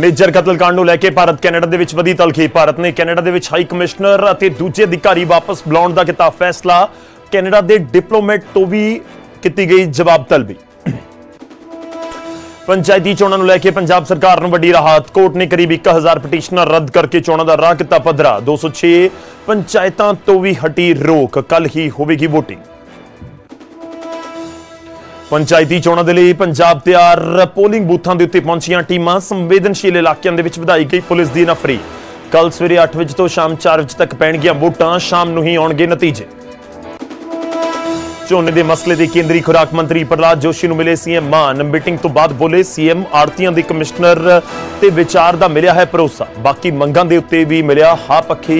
Major ਕਤਲकांड ਨੂੰ ਲੈ ਕੇ Bharat Canada ਦੇ ਵਿੱਚ ਵਧੀ ਤਲਖੀ। ਭਾਰਤ ਨੇ ਕੈਨੇਡਾ ਦੇ ਵਿੱਚ ਹਾਈ ਕਮਿਸ਼ਨਰ ਅਤੇ ਦੂਜੇ ਅਧਿਕਾਰੀ ਵਾਪਸ ਬੁਲਾਉਣ ਦਾ ਕੀਤਾ ਫੈਸਲਾ। ਕੈਨੇਡਾ ਦੇ ਡਿਪਲੋਮੈਟ ਤੋਂ ਵੀ ਕੀਤੀ ਗਈ ਜਵਾਬ ਤਲਬੀ। पंचायती चोणों को लेकर पंजाब सरकार को वड्डी राहत। कोर्ट ने करीब 1000 पटिशनर रद्द करके चोणों का राह किया पधरा। 206 पंचायतों तो भी हटी रोक, कल ही होगी वोटिंग। पंचायती चोणों के लिए पंजाब तैयार, पोलिंग बूथों के उत्ते पहुंचियां टीमां। संवेदनशील इलाकों में वधाई गई पुलिस की नफरी। कल सवेरे 8 बजे तो शाम 4 बजे तक पैणगियां वोटां, शाम नूं ही आउणगे नतीजे। झोने के मसले के केंद्रीय खुराक मंत्री प्रहलाद जोशी मिले सीएम मान। मीटिंग तो बाद बोले सीएम, आड़तियों के कमिश्नर ते विचार का मिलिया है भरोसा। बाकी मंगां दे उत्ते भी मिलिया हा पखी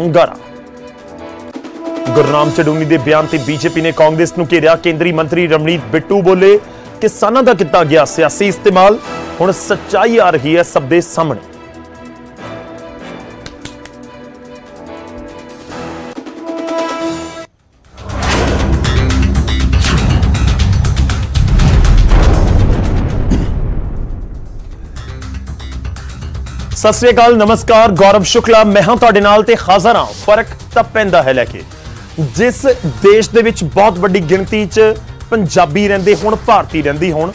हुंगारा। गुरनाम चडूनी के बयान से बीजेपी ने कांग्रेस को घेरिया। केंद्रीय मंत्री रमनीत बिट्टू बोले किसानों का किया गया सियासी इस्तेमाल, हुण सच्चाई आ रही है सब दे सामने। सत श्री अकाल, नमस्कार। गौरव शुक्ला मैं हां तुहाडे नाल ते हाज़र हां। फर्क तां पैंदा है लैके, जिस देश दे विच बहुत वड्डी गिणती च पंजाबी रहिंदे होण, भारती रहिंदी होण,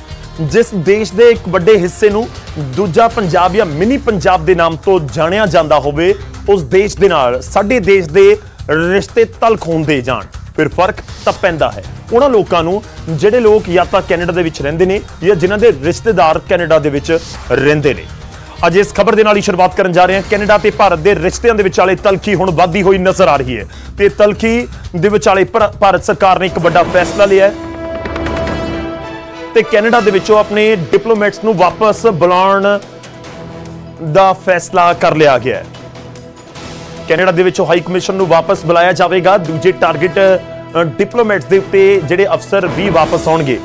जिस देश दे इक वड्डे हिस्से नूं दूजा पंजाब या मिनी पंजाब दे नाम तो जाणिया जांदा होवे, उस देश दे नाल साडे देश दे रिश्ते तलख हुंदे जाण, फिर फर्क तां पैंदा है। उन्हां लोकां नूं जिहड़े लोक या तां कैनेडा दे विच रहिंदे ने या जिन्हां दे रिश्तेदार कैनेडा दे विच रहिंदे ने। ਅੱਜ ਇਸ खबर ਦੇ ਨਾਲ ਹੀ ਸ਼ੁਰੂਆਤ ਕਰਨ जा रहे हैं। ਕੈਨੇਡਾ ਤੇ ਭਾਰਤ ਦੇ ਰਿਸ਼ਤਿਆਂ ਦੇ ਵਿਚਾਲੇ ਤਲਖੀ ਹੁਣ ਵੱਧਦੀ ਹੋਈ ਨਜ਼ਰ ਆ ਰਹੀ ਹੈ ਤੇ ਤਲਖੀ ਦੇ ਵਿਚਾਲੇ ਭਾਰਤ ਸਰਕਾਰ ਨੇ ਇੱਕ ਵੱਡਾ ਫੈਸਲਾ ਲਿਆ ਤੇ ਕੈਨੇਡਾ ਦੇ ਵਿੱਚੋਂ ਆਪਣੇ ਡਿਪਲੋਮੈਟਸ ਨੂੰ ਵਾਪਸ ਬੁਲਾਉਣ ਦਾ ਫੈਸਲਾ ਕਰ ਲਿਆ ਗਿਆ ਹੈ। ਕੈਨੇਡਾ ਦੇ ਵਿੱਚੋਂ ਹਾਈ ਕਮਿਸ਼ਨ ਨੂੰ ਵਾਪਸ ਬੁਲਾਇਆ ਜਾਵੇਗਾ। ਦੂਜੇ ਟਾਰਗੇਟ ਡਿਪਲੋਮੈਟਸ ਦੇ ਉੱਤੇ ਜਿਹੜੇ ਅਫਸਰ ਵੀ ਵਾਪਸ ਆਉਣਗੇ।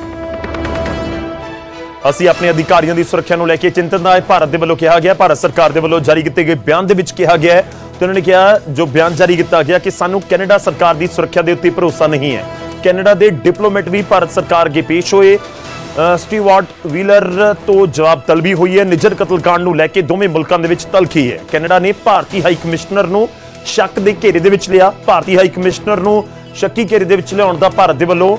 ਅਸੀਂ अपने अधिकारियों की सुरक्षा को लेकर चिंतन है। भारत के वालों कहा गया, भारत सरकार के वालों जारी किए गए बयान के कहा गया है तो उन्होंने कहा जो बयान जारी किया गया कि सानू कैनेडा सरकार की सुरक्षा के उत्ते भरोसा नहीं है। कैनेडा के डिप्लोमेट भी भारत सरकार अगे पेश होए। स्टीवार्ट वीलर तो जवाब तलबी हुई है। निजर कतलकांड को लेकर दोवें मुल्कों के तलखी है। कैनेडा ने भारतीय हाई कमिश्नर को शक के घेरे दे विच लिया। भारतीय हाई कमिश्नर को शक्की घेरे दे विच लिआउण दा भारत के वालों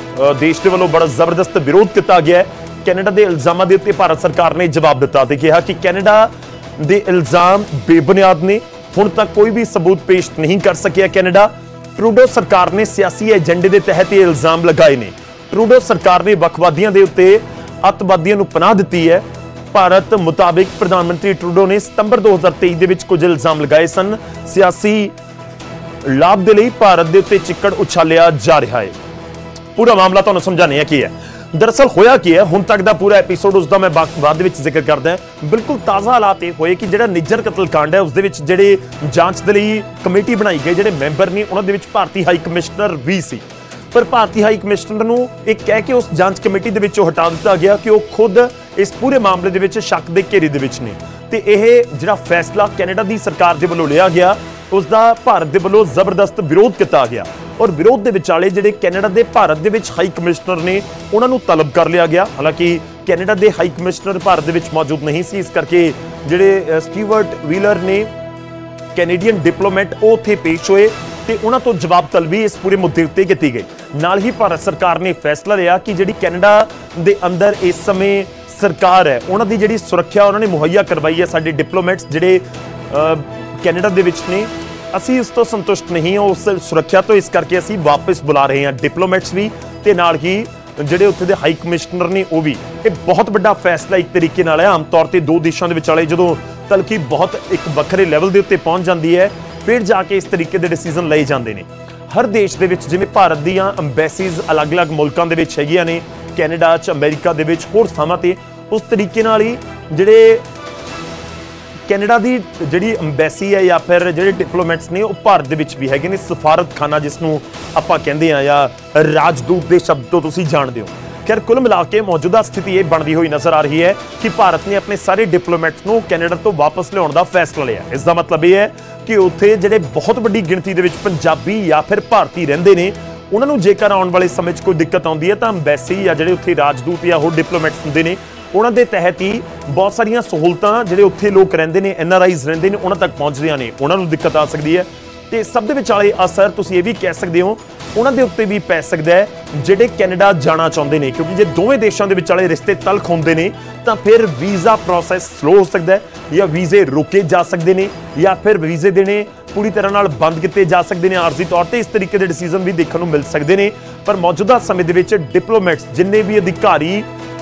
देश के वालों बड़ा जबरदस्त विरोध किया गया है। ਕੈਨੇਡਾ ਦੇ ਇਲਜ਼ਾਮਾਂ ਦੇ ਉੱਤੇ ਭਾਰਤ ਸਰਕਾਰ ਨੇ ਜਵਾਬ ਦਿੱਤਾ ਤੇ ਕਿਹਾ ਕਿ ਕੈਨੇਡਾ ਦੇ ਇਲਜ਼ਾਮ ਬੇਬੁਨਿਆਦ ਨੇ, ਹੁਣ ਤੱਕ ਕੋਈ ਵੀ ਸਬੂਤ ਪੇਸ਼ ਨਹੀਂ ਕਰ ਸਕਿਆ ਕੈਨੇਡਾ। ਟਰੂਡੋ ਸਰਕਾਰ ਨੇ ਸਿਆਸੀ ਏਜੰਡੇ ਦੇ ਤਹਿਤ ਇਹ ਇਲਜ਼ਾਮ ਲਗਾਏ ਨੇ। ਟਰੂਡੋ ਸਰਕਾਰ ਨੇ ਵੱਖਵਾਦੀਆਂ ਦੇ ਉੱਤੇ ਅੱਤਵਾਦੀਆਂ ਨੂੰ ਪਨਾਹ ਦਿੱਤੀ ਹੈ। ਭਾਰਤ ਮੁਤਾਬਿਕ ਪ੍ਰਧਾਨ ਮੰਤਰੀ ਟਰੂਡੋ ਨੇ ਸਤੰਬਰ 2023 ਦੇ ਵਿੱਚ ਕੁਝ ਇਲਜ਼ਾਮ ਲਗਾਏ ਸਨ। ਸਿਆਸੀ ਲਾਭ ਦੇ ਲਈ ਭਾਰਤ ਦੇ ਉੱਤੇ ਚਿੱਕੜ ਉਛਾਲਿਆ ਜਾ ਰਿਹਾ ਹੈ। ਪੂਰਾ ਮਾਮਲਾ ਤੁਹਾਨੂੰ ਸਮਝਾਣੇ ਆ ਕੀ ਹੈ, दरअसल होया की है। हुण तक का पूरा एपीसोड उसका मैं बाद में जिक्र करता है। बिल्कुल ताज़ा हालात ये हुए कि जिहड़ा निज्जर कतलकांड है उस दे विच जिहड़े जांच दे लई कमेटी बनाई गई, जिहड़े मैंबर ने उन्हां दे विच भारतीय हाई कमिश्नर भी सी, पर भारतीय हाई कमिश्नर नूं एक कह के उस जांच कमेटी दे विचों हटा दिता गया कि वह खुद इस पूरे मामले दे विच शक दे घेरे दे विच ने ते इह जिहड़ा फैसला कैनेडा दी सरकार दे वल्लों लिया गया उसका भारत के वल्लों जबरदस्त विरोध किया गया और विरोध के विचाले जिहड़े कैनेडा के भारत के हाई कमिश्नर ने उन्होंने तलब कर लिया गया। हालांकि कैनेडा के हाई कमिश्नर भारत के मौजूद नहीं सी, इस करके जिहड़े स्टीवर्ट वीलर ने कैनेडियन डिप्लोमैट उत्थे पेश होए ते उन्हां तो जवाब तलबी इस पूरे मुद्दे उत्ते कीती गई। नाल ही भारत सरकार ने फैसला लिया कि जिहड़ी कैनेडा के अंदर इस समय सरकार है उन्हां दी जिहड़ी सुरक्षा उन्होंने मुहैया करवाई है साडे डिप्लोमैट्स जिहड़े कैनेडा के ने, असी उस तो संतुष्ट नहीं है उस सुरक्षा तो, इस करके असी वापस बुला रहे हैं डिप्लोमैट्स भी ते नाल ही जिहड़े उत्थे दे हाई कमिश्नर ने वो भी। ये बहुत बड़ा फैसला एक तरीके नाल है। आम तौर पर दो देशों के विचाले जदों तलखी बहुत एक बखरे लैवल के उत्ते पहुँच जाती है फिर जाके इस तरीके के डिसीजन लए जाते हैं। हर देश के जिवें भारत दीआं अंबैसीज अलग अलग मुल्कां दे विच हैगियां ने, कैनेडा च, अमेरिका दे विच, होर थावां ते, उस तरीके नाल ही जिहड़े कैनेडा की जिहड़ी अंबैसी है या फिर जिहड़े डिप्लोमैट्स ने वो भारत दे विच भी हैगे ने। सफारतखाना जिसनूं आपां कहिंदे आं या राजदूत दे शब्द तो तुसीं जाणदे हो। खैर कुल मिला के मौजूदा स्थिति ये बनती हुई नज़र आ रही है कि भारत ने अपने सारे डिप्लोमैट्स नूं कैनेडा तो वापस लिआउण दा फैसला लिआ। इसका मतलब ये है कि उत्थे जिहड़े बहुत वड्डी गिणती दे विच पंजाबी या फिर भारती रहिंदे ने उन्हां नूं जेकर आउण वाले समय 'च कोई दिक्कत आउंदी है तां अंबैसी या जिहड़े उत्थे राजदूत या होर डिप्लोमैट्स हुंदे ने उन्होंने तहत ही बहुत सारिया सहूलत जोड़े उत्थे लोग रेंदे ने NRIs रेंदे ने उन्होंने तक पहुँचदियाँ ने, उन्होंने दिक्कत आ सकती है। तो सब के विचाले असर तुसीं ये भी कह सकते हो उन्होंने उत्ते भी पै सकता है जोड़े कैनेडा जाना चाहते हैं, क्योंकि जो दोवें देशों के विचाले रिश्ते तलख होंदे ने तो फिर वीज़ा प्रोसैस स्लो हो सकता है, या वीज़े रोके जा सकते हैं, या फिर वीज़े देने पूरी तरह नाल बंद किए जा सकते हैं आरजी तौर पर। इस तरीके के डिसीजन भी देखने को मिल सकते हैं। पर मौजूदा समय के डिप्लोमैट्स जिन्ने भी अधिकारी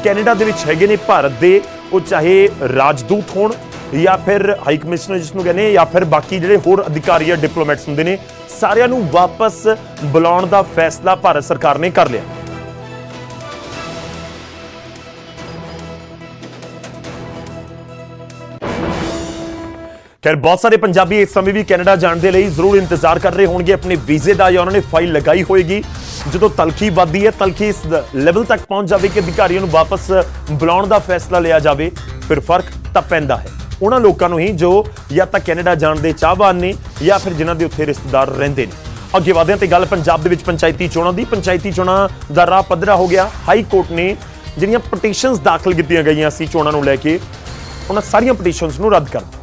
कैनेडा के है भारत के, वो चाहे राजदूत हो या फिर हाई कमिश्नर जिसनों कहने या फिर बाकी जोड़े होर अधिकारी या डिप्लोमैट्स होंगे ने, सारिया वापस बुलाने का फैसला भारत सरकार ने कर लिया। खैर बहुत सारे पंजाबी इस समय भी कैनेडा जाने के लिए जरूर इंतजार कर रहे होंगे अपने वीजे का, या उन्होंने फाइल लगाई होएगी। जो तलखी बढ़ती है, तलखी इस लेवल तक पहुँच जाए कि अधिकारियों वापस बुलाने का फैसला लिया जाए, फिर फर्क तो पैदा है उन्होंने लोगों को ही जो या तो कैनेडा जाने के चाहवान ने या फिर जिन्हों के उत्थे रिश्तेदार रहते हैं। अगे वादियां तो गल पंजाब के पंचायती चोणों की, पंचायती चोणों का राह पद्धरा हो गया। हाई कोर्ट ने जिहड़ियां पटीशनस दाखिल कीतियां गईयां सी चोणों नूं लैके, उन्हां सारियां पटीशनस नूं रद्द कर दिया।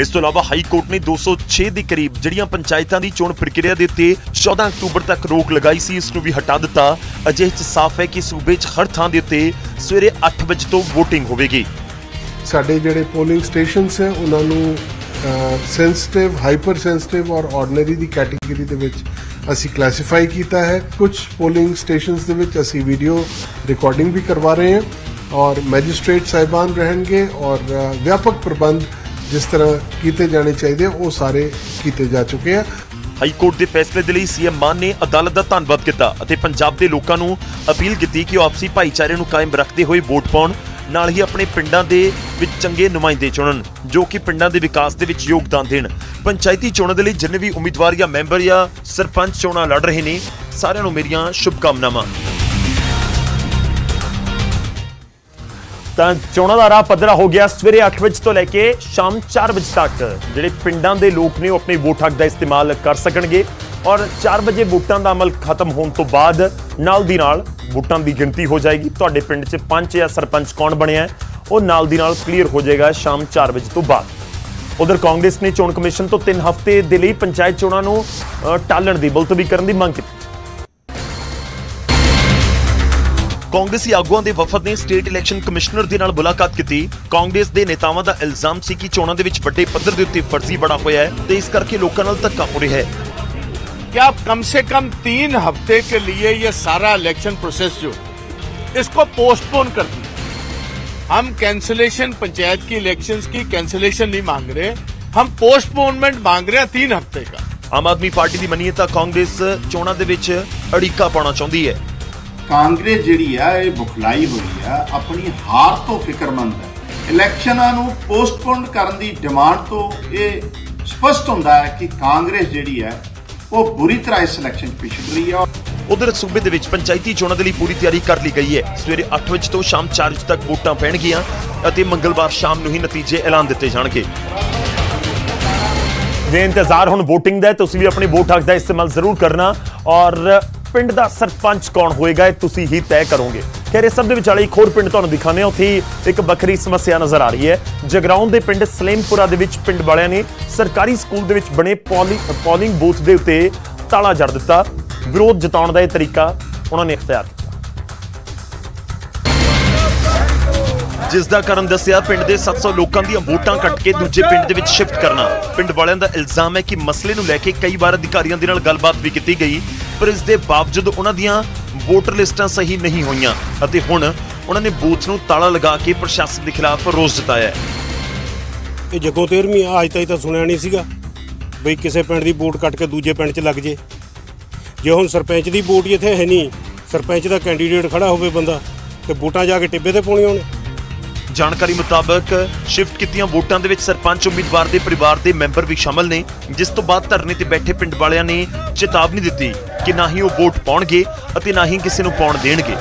इस तों इलावा हाई कोर्ट ने 206 के करीब जिहड़ियां पंचायतां दी चोण प्रक्रिया दे उत्ते 14 अक्तूबर तक रोक लगाई सी, इसनूं भी हटा दिता। अजे साफ है कि सूबे च हर थां दे उत्ते सवेरे 8 वजे तो वोटिंग होवेगी। साडे जिहड़े पोलिंग स्टेशनस है उन्हां नूं सेंसिटिव, हाइपर सेंसिटिव और ऑर्डनरी दी कैटेगरी दे विच असीं क्लासीफाई कीता है। कुछ पोलिंग स्टेशनस दे विच असीं वीडियो रिकॉर्डिंग भी करवा रहे हैं और मैजिस्ट्रेट साहिबान रहणगे और व्यापक प्रबंध जिस तरह किए जाने चाहिए वो सारे किए जा चुके हैं। हाई कोर्ट के फैसले के लिए CM मान ने अदालत का धन्यवाद किया और पंजाब के लोगों को अपील की कि आपसी भाईचारे को कायम रखते हुए वोट पाउण, नाल ही अपने पिंडां दे विच चंगे नुमाइंदे चुनण जो कि पिंडां दे विकास दे विच योगदान देण। पंचायती चोणां दे लई जिन्ने भी उम्मीदवार या मैंबर या सरपंच चोणां लड़ रहे ने, सारिआं नूं मेरियां शुभकामनावां। चोणों का राह पद्धरा हो गया, सवेरे 8 बजे तो लैके शाम 4 बजे तक जिहड़े पिंडां दे लोग ने अपने वोट हक का इस्तेमाल कर सकणगे और 4 बजे वोटां का अमल खत्म होने तो बाद नाल दी नाल वोटां की गिणती हो जाएगी। तुहाडे पिंड च पंच या सरपंच कौन बणिया है वो नाल दी नाल क्लीयर हो जाएगा शाम 4 बजे तो बाद। उधर कांग्रेस ने चोण कमीशन तो 3 हफ्ते दे लई पंचायत चोणां नूं टालण दी मुलतवी करन दी मंग की। कांग्रेसी आगुआं दे वफद ने स्टेट इलैक्शन कमिश्नर दे नाल मुलाकात की। कांग्रेस दे नेतावां दा इल्जाम सी कि चोणां दे विच वड्डे पद्धर दे उत्ते फर्जी बड़ा होया है ते इस करके लोकां नाल धक्का हो रहा है। क्या कम से कम 3 हफ्ते के लिए ये सारा इलेक्शन प्रोसेस जो इसको पोस्टपोन कर दी। हम कैंसिलेशन पंचायत की इलेक्शन की कैंसिलेशन नहीं मांग रहे, हम पोस्टपोनमेंट मांग रहे हैं 3 हफ्ते का। आम आदमी पार्टी की मनीए तां कांग्रेस चोणां दे विच अड़ीका पाउणा चाहुंदी है। कांग्रेस जिहड़ी आ ये बुखलाई हुई आ, अपनी हार तो फिक्रमंद है। इलैक्शनां नूं पोस्टपोन करन दी डिमांड तो ये स्पष्ट हुंदा है कि कांग्रेस जिहड़ी है वो बुरी तरह इस इलैक्शन पिछड़ रही है। उधर सूबे दे विच पंचायती चोणां दे लई पूरी तैयारी कर ली गई है। सवेरे 8 बजे तो शाम 4 बजे तक वोटां पैणगीआं अते मंगलवार शाम नूं ही नतीजे ऐलान दित्ते जाणगे। जे इंतजार हुण वोटिंग दा है, तुसीं भी अपने वोट हक दा इस्तेमाल जरूर करना और पिंड का सरपंच कौन होएगा तुसीं ही तय करोगे। खैर इस सब दे विचाले एक होर पिंड तुहानूं दिखाने, उत्थे एक बखरी समस्या नज़र आ रही है। जगराउं दे पिंड सलेमपुरा दे विच पिंड वालियां ने सरकारी स्कूल दे विच बने पोलिंग बूथ दे उत्ते ताला जड़ दिता। विरोध जताउण दा यह तरीका उन्होंने इख्तियार किया, जिसका कारण दस्सिया पिंड दे 700 लोगों दी वोटां कट के दूजे पिंड दे विच शिफ्ट करना। पिंड वालियां दा इल्जाम है कि मसले नूं लैके कई बार अधिकारियों दे नाल गलबात भी कीती गई पर इसके बावजूद उन्हां दीयां वोटर लिस्टां सही नहीं होईयां अते हुण उन्हां ने बूथ नूं ताला लगा के प्रशासन के खिलाफ रोस जताया। ये जगो 13वीं आज तक तो सुनिया नहीं सीगा बई किसी पिंड की वोट कट के दूजे पिंड च लग जाए। जे हुण सरपंच की वोट इत्थे है नहीं, सरपंच का कैंडीडेट खड़ा होवे बंदा ते वोटां जाके टिब्बे ते पाउणीआं ने। जानकारी मुताबक शिफ्ट कीतियां वोटां दे विच सरपंच उम्मीदवार के परिवार के मैंबर भी शामिल ने, जिस तो बाद धरने ते बैठे पिंड वालियां ने चेतावनी दी कि ना ही वो वोट पाउणगे अते ना ही किसी नूं पाउण देणगे।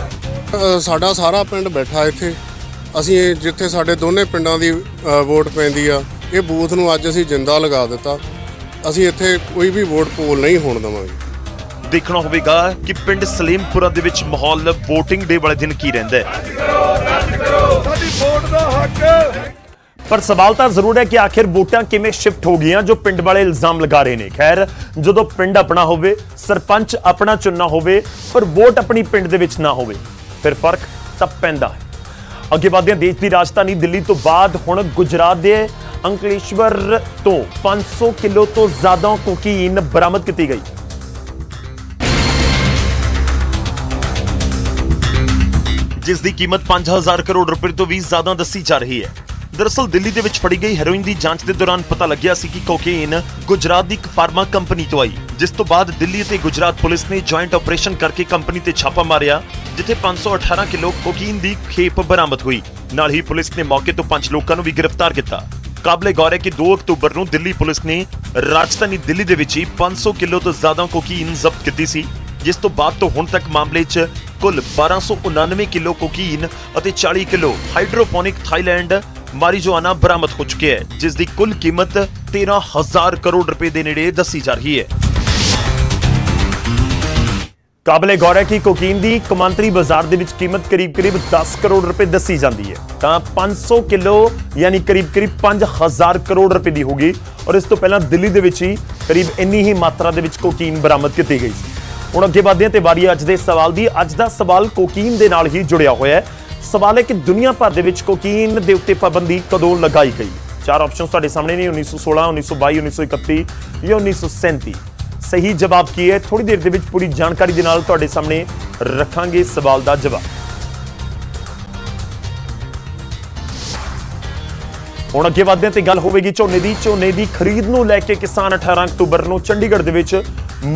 साडा सारा पिंड बैठा इत्थे असीं जिथे साडे दोने पिंडां दी वोट पैंदी आ, इह बूथ नूं अज असीं जिंदा लगा दिता। असीं इत्थे कोई भी वोट पोल नहीं होण दवांगे। देखना होगा कि पिंड सलीमपुरा दे विच माहौल वोटिंग डे वाले दिन की रहिंदा है। पर सवाल तो जरूर है कि आखिर वोटां किवें शिफ्ट हो गईयां जो पिंड वाले इल्जाम लगा रहे हैं। खैर जदों पिंड अपना होवे, सरपंच अपना चुनना होवे, पर वोट अपनी पिंड दे विच ना होवे, फिर फर्क तां पैंदा है। अगे वधदे देश की राजधानी दिल्ली तो बाद हुण गुजरात दे अंकलेश्वर तो 500 किलो तो ज्यादा कोकीन बरामद की गई। जिसकी कीमत 5000 करोड़ रुपए तो भी ज्यादा दसी जा रही है। दरअसल दिल्ली दे विच फड़ी गई हेरोइन की जांच के दौरान पता लग्या सी कि कोकीन गुजरात की एक फार्मा कंपनी तो आई, जिस तो बाद दिल्ली ते गुजरात पुलिस ने जॉइंट ऑपरेशन करके कंपनी ते छापा मारिया, जिथे 518 किलो कोकीन की खेप बरामद हुई। नाल ही पुलिस ने मौके तो 5 लोगों भी गिरफ्तार किया। काबले गौर है कि 2 अक्तूबर को दिल्ली पुलिस ने राजधानी दिल्ली दे विच 500 किलो तो ज्यादा कोकीन जब्त की सी, जिस तो बाद तो हुण तक मामले च कुल 1299 किलो कोकीन और 40 किलो हाइड्रोपोनिक थाईलैंड मारिजुआना बरामद हो चुके हैं, जिसकी कुल कीमत 13,000 करोड़ रुपए के नेड़े दसी जा रही है। काबले गौर है कि कोकीन की कमांतरी बाजार दे विच कीमत करीब 10 करोड़ रुपए दसी जाती है, तो 500 किलो यानी करीब 5,000 करोड़ रुपए की होगी। और इस तो पहला दिल्ली दे विच ही करीब इन्नी ही मात्रा दे विच कोकीन बरामद की गई। हुण अगे वधदे ते बारी अज दे सवाल दी। अज दा सवाल कोकीन दे नाल ही जुड़िया होया है। सवाल है कि दुनिया भर दे विच कोकीन दे उत्ते पाबंदी कदों लगाई गई। 4 ऑप्शन साडे सामने ने 1916, 1922, 1931 या 1937। सही जवाब की है थोड़ी देर दे पूरी जानकारी दे नाल तुहाडे सामने रखांगे सवाल दा जवाब। हुण अगे वधदे ते गल होवेगी झोने दी खरीद नूं लैके किसान 18 अक्तूबर नूं चंडीगढ़ दे विच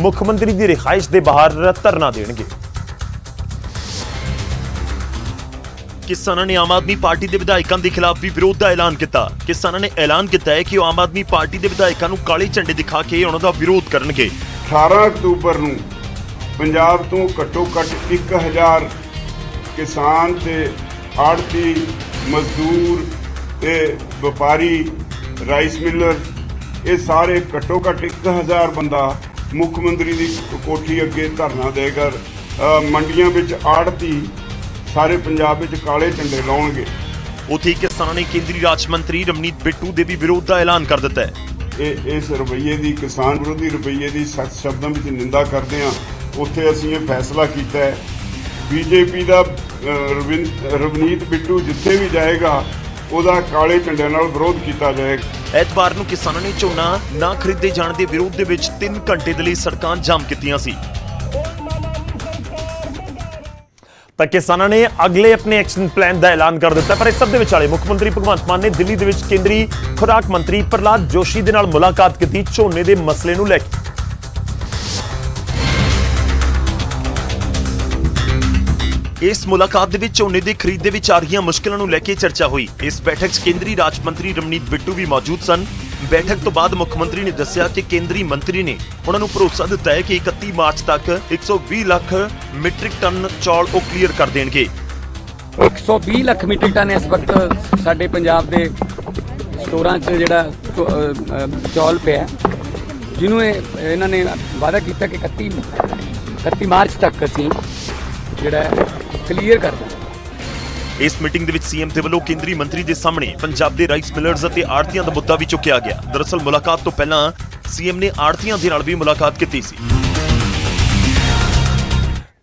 मुख्यमंत्री दी रिहाइश दे बाहर धरना देणगे। किसानों ने आम आदमी पार्टी के विधायकों के खिलाफ भी विरोध का ऐलान किया। किसानों ने ऐलान किया है कि आम आदमी पार्टी के विधायकों को काले झंडे दिखा के उनका विरोध करनगे। 18 अक्तूबर को पंजाब तो घट्टो घट 1000 किसान ते आड़ती मजदूर ते व्यापारी राइस मिलर ये सारे घट्टो घट 1000 बंदा मुख्यमंत्री की कोठी अगे धरना देकर मंडियों में आड़ती सारे पंजाब विच काले झंडे लाउणगे। उत्थे किसानां ने केंद्रीय राज मंत्री रमनीत बिट्टू दे भी विरोध का ऐलान कर दिता है। इस रवैये की किसान विरोधी रवैये की सख्त शब्दों में निंदा करते हैं। उत्थे असीं ये फैसला किया है बीजेपी का रवनीत बिट्टू जिथे भी जाएगा उसका काले झंडे नाल विरोध किया जाएगा। ਐਤਵਾਰ ਨੂੰ किसानों ने झोना ना खरीदे जाने के विरोध के विच 3 घंटे के लिए सड़कां जाम कीतियां सी। तो किसानों ने अगले अपने एक्शन प्लान का ऐलान कर दिता। पर इस सब के मुख्यमंत्री भगवंत मान ने दिल्ली के केंद्रीय खुराक मंत्री प्रहलाद जोशी के नाल मुलाकात की झोने के मसले को लेकर। इस मुलाकात में झोने की खरीद के आ रही मुश्किलों को लेकर चर्चा हुई। इस बैठक में केंद्रीय राज मंत्री रमनीत बिट्टू भी मौजूद सन। बैठक तो बाद मुख्यमंत्री ने दस्या कि केंद्रीय मंत्री ने उन्होंने भरोसा दिता है कि 31 मार्च तक 120 लाख मीट्रिक टन चौल वो क्लीयर कर देंगे। 120 लाख मीट्रिक टन इस वक्त साडे पंजाब दे स्टोरां च जिहड़ा चौल पिया जिन्हों इन्हां ने वादा किया कि 31 मार्च तक असीं जिहड़ा क्लीयर कर देंगे। इस मीटिंग दे विच सीएम दे वल्लों केंद्रीय मंत्री दे सामने पंजाब दे राइस मिलर्स अते आड़तियां दा मुद्दा भी चुकया गया। दरअसल मुलाकात तो पहला सीएम ने आड़तियां दे नाल भी मुलाकात कीती सी।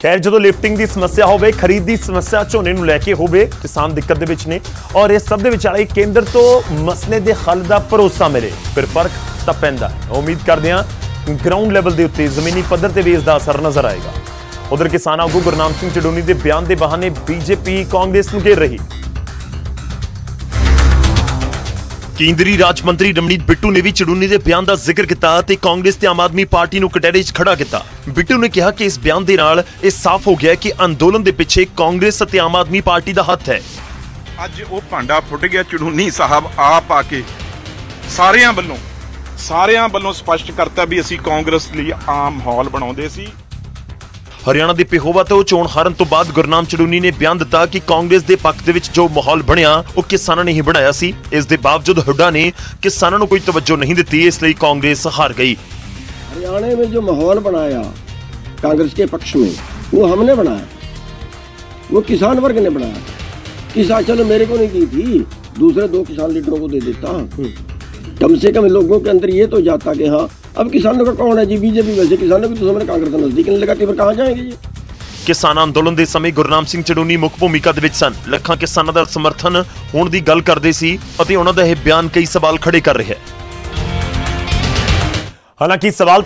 खैर जदों लिफ्टिंग दी समस्या होवे, खरीद दी समस्या झोने नूं लैके होवे, किसान दिक्कत दे विच ने और इस सब दे विचाले केंद्र तो मसले दे हल दा भरोसा मिले, फिर फर्क तां पैंदा। उम्मीद करदे हां ग्राउंड लैवल दे उत्ते जमीनी पद्धर ते भी इस दा असर नज़र आएगा। उधर किसान आगू गुरनाम सिंह चडूनी के बयान के बहाने बीजेपी कांग्रेस को घेर रही। केंद्रीय राज मंत्री रमनीत बिट्टू ने भी चडूनी के बयान का जिक्र किया ते कांग्रेस ते आम आदमी पार्टी को कटहरे 'च खड़ा किया। बिट्टू ने कहा कि इस बयान के नाल यह साफ हो गया कि अंदोलन के पिछे कांग्रेस ते आम आदमी पार्टी का हथ है। अज वो भांडा फुट गया। चडूनी साहब आप आके सारियां वल्लों स्पष्ट करता भी असीं कांग्रेस लई आम माहौल बनाउंदे सी। हरियाणा के पिहोवा तो चोण हारन तो बाद गुरनाम चडूनी ने बयान दिता कि कांग्रेस के पक्ष के विच जो माहौल बनया वो किसानों ने ही बनाया सी। इस दे बावजूद हुड्डा ने किसानों को कोई तवज्जो नहीं दी, इसलिए कांग्रेस हार गई। हरियाणा में जो माहौल बनाया कांग्रेस के पक्ष में, वो हमने बनाया, वो किसान वर्ग ने बनाया। किसान चलो मेरे को नहीं दी थी, दूसरे दो किसान लीडरों को दे देता, कम से कम लोगों के अंदर ये तो जाता कि हाँ अब किसानों का कौन है जी। बीजेपी वैसे किसानों की दुश्मन कांग्रेस नजदीक लगा कि फिर कहाँ जाएंगे जी। किसान अंदोलन के समय गुरनाम सिंह चडूनी मुख भूमिका दे विच सन। लखां किसानां दा समर्थन होण दी गल करदे सी अते उहनां दा यह बयान कई सवाल खड़े कर रहा है। हालांकि सवाल